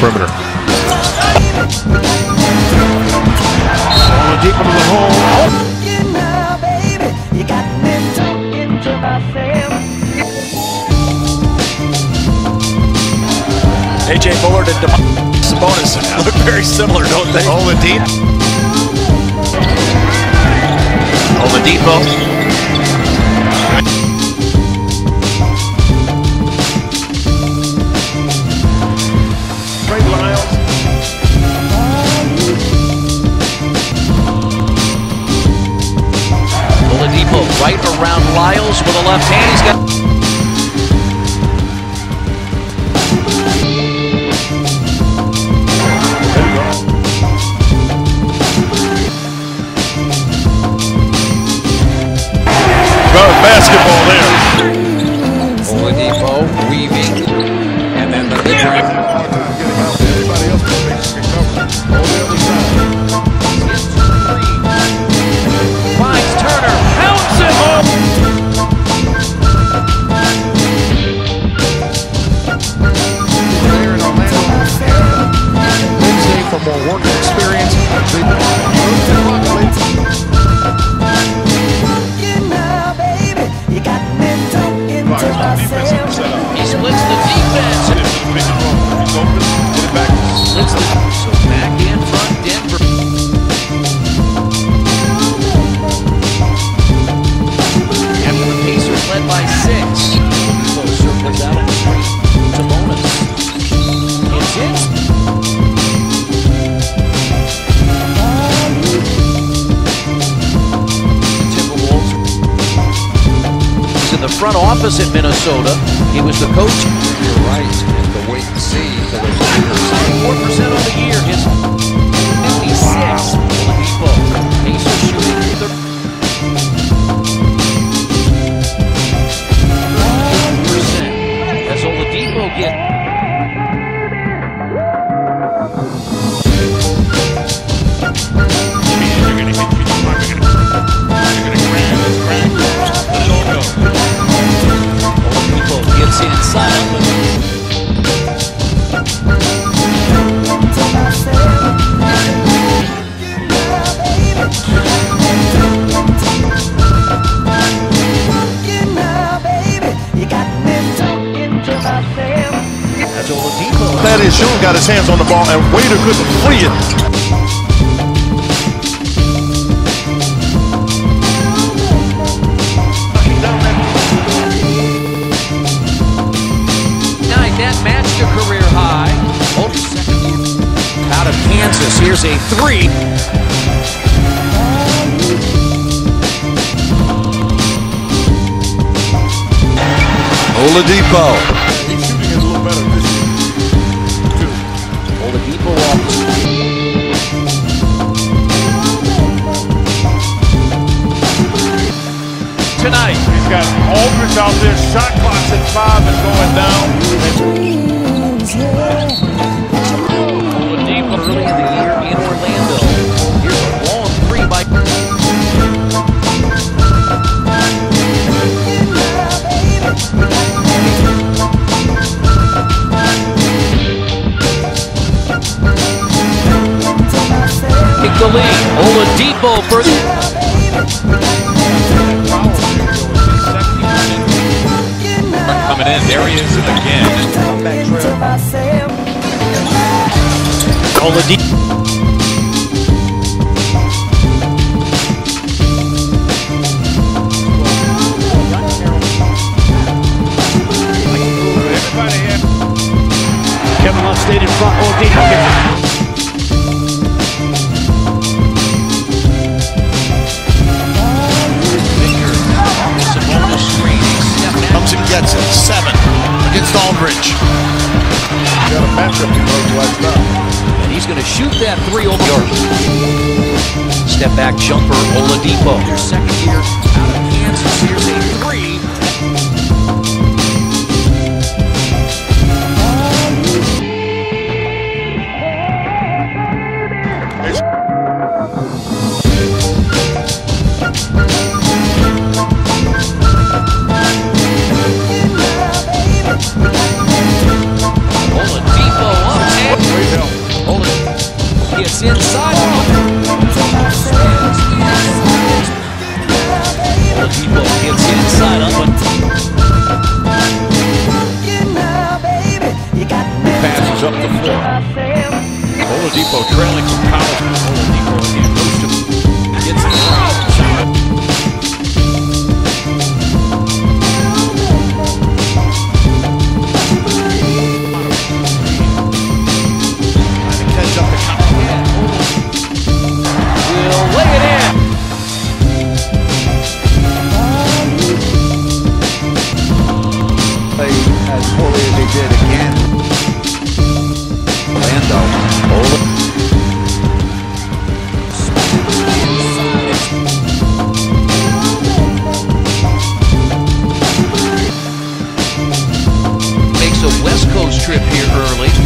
perimeter. Oladipo to the hole. AJ Bullard and Sabonis look very similar, don't they? Oladipo. Right around Lyles with a left hand. He's got. Good basketball there. Oladipo weaving, and then the work experience. He splits the defense. So back in front, Denver. And the Pacers led by 6. Closer comes out on the screen to bonus. It's in. The front office in Minnesota. He was the coach. You're right, and the wait and see. 4% on the year. His 56. Oladipo. Pacers shooting. As Oladipo get. Thaddeus Young got his hands on the ball and Wader couldn't free it. That matched a career high. Out of Kansas, here's a 3. Oladipo. Oladipo off the screen. Tonight, he's got Aldridge out there. Shot clock's at 5 and going down. Oladipo early in the year in Orlando. Here's a long 3 by. The lead. Oladipo for the coming in. There he is again. Oladipo. Kevin Love stayed in front. Oladipo. Gets it. 7 against Aldridge. Got a matchup he knows last time. And he's going to shoot that 3 over York. Step back jumper, Oladipo. Their second year out of Kansas. Here's a 3. Oladipo on 10. goes up the floor. Oladipo trailing some power. Oladipo gets a foul. Trying to catch up the cop. He'll lay it in. Play as poorly as he did again. Makes a West Coast trip here early.